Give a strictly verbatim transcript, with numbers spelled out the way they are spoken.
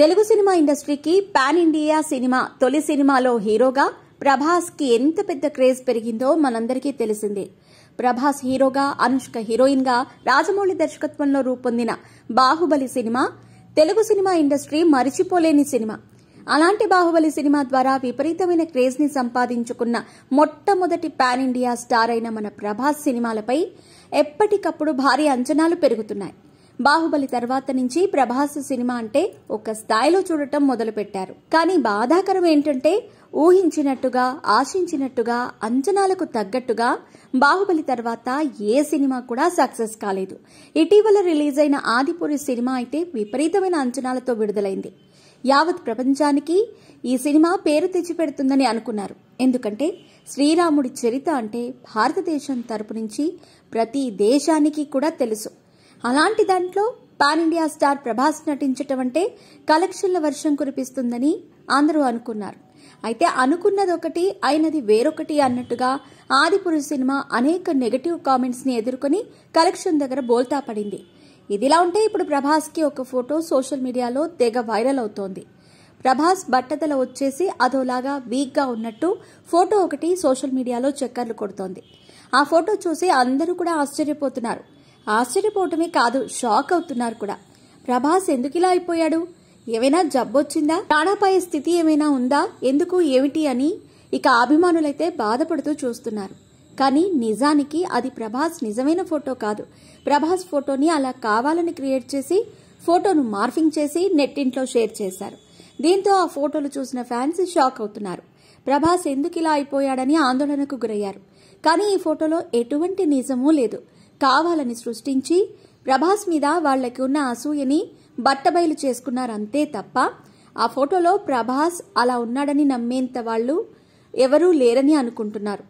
Telugu cinema ఇండస్ట్రీకి pan India cinema తొలి సినిమాలో హీరోగా ప్రభాస్ కి ఎంత పెద్ద క్రేజ్ పెరిగిందో మనందరికీ తెలిసిందే। ప్రభాస్ హీరోగా అనుష్క హీరోయిన్ గా రాజమౌళి దర్శకత్వంలో రూపొందిన Baahubali cinema Telugu cinema industry మరిచిపోలేని సినిమా। అలాంటి బాహుబలి సినిమా ద్వారా విపరీతమైన క్రేజ్ ని సంపాదించుకున్న మొట్టమొదటి పాన్ ఇండియా స్టార్ అయిన మన ప్రభాస్ సినిమాలపై ఎప్పటికప్పుడు భారీ అంచనాలు పెరుగుతున్నాయి। బాహుబలి తర్వాత నుంచి ప్రభాస్ సినిమా అంటే ఒక స్థాయిలో చూడటం మొదలుపెట్టారు। కానీ బాధాకరం ఏంటంటే ఊహించినట్టుగా ఆశించినట్టుగా అంచనాలకు తగ్గట్టుగా బాహుబలి తర్వాత ఏ సినిమా కూడా సక్సెస్ కాలేదు। ఇటీవల రిలీజ్ అయిన ఆదిపురుష్ సినిమా అయితే విపరీతమైన అంచనాలతో విడుదలైంది। యావత్ ప్రపంచానికి ఈ సినిమా పేరు తెచ్చిపెడుతుందని అనుకున్నారు। ఎందుకంటే శ్రీరాముడి చరిత్ర అంటే భారతదేశం తరపు నుంచి ప్రతి దేశానికి కూడా తెలుసు। అలాంటి దాంట్లో పాన్ ఇండియా స్టార్ ప్రభాస్ నటించటం అంటే కలెక్షన్ల వర్షం కురిపిస్తుందని అందరూ అనుకున్నారు। అయితే అనుకున్నదొకటి అయినది వేరొకటి అన్నట్టుగా ఆదిపురుష్ సినిమా అనేక నెగటివ్ కామెంట్స్ ని ఎదుర్కొని కలెక్షన్ దగ్గర బోల్తా పడింది। ఇదిలా ఉంటే ఇప్పుడు ప్రభాస్ కి ఒక ఫోటో సోషల్ మీడియాలో తెగ వైరల్ అవుతోంది। ప్రభాస్ బట్టతల వచ్చేసి అదోలాగా వీక్ గా ఉన్నట్టు ఫోటో ఒకటి సోషల్ మీడియాలో చక్కర్లు కొడుతోంది। ఆ ఫోటో చూసి అందరూ కూడా ఆశ్చర్యపోతున్నారు। ఆశ్చర్యపోవటమే కాదు, షాక్ అవుతున్నారు కూడా। ప్రభాస్ ఎందుకు ఇలా అయిపోయాడు? ఏమైనా జబ్బొచ్చిందా? ప్రాణాపాయ స్థితి ఏమైనా ఉందా? ఎందుకు ఏమిటి అని ఇక అభిమానులైతే బాధపడుతూ చూస్తున్నారు। కానీ నిజానికి అది ప్రభాస్ నిజమైన ఫోటో కాదు। ప్రభాస్ ఫోటోని అలా కావాలని క్రియేట్ చేసి ఫోటోను మార్ఫింగ్ చేసి నెట్టింట్లో షేర్ చేశారు। దీంతో ఆ ఫోటోలు చూసిన ఫ్యాన్స్ షాక్ అవుతున్నారు। ప్రభాస్ ఎందుకు ఇలా అయిపోయాడని ఆందోళనకు గురయ్యారు। కానీ ఈ ఫోటోలో ఎటువంటి నిజమూ లేదు। కావాలని సృష్టించి ప్రభాస్ మీద వాళ్లకి ఉన్న అసూయని బట్టబయలు చేసుకున్నారంతే తప్ప ఆ ఫోటోలో ప్రభాస్ అలా ఉన్నాడని నమ్మేంత వాళ్ళు ఎవరూ లేరని అనుకుంటున్నారు।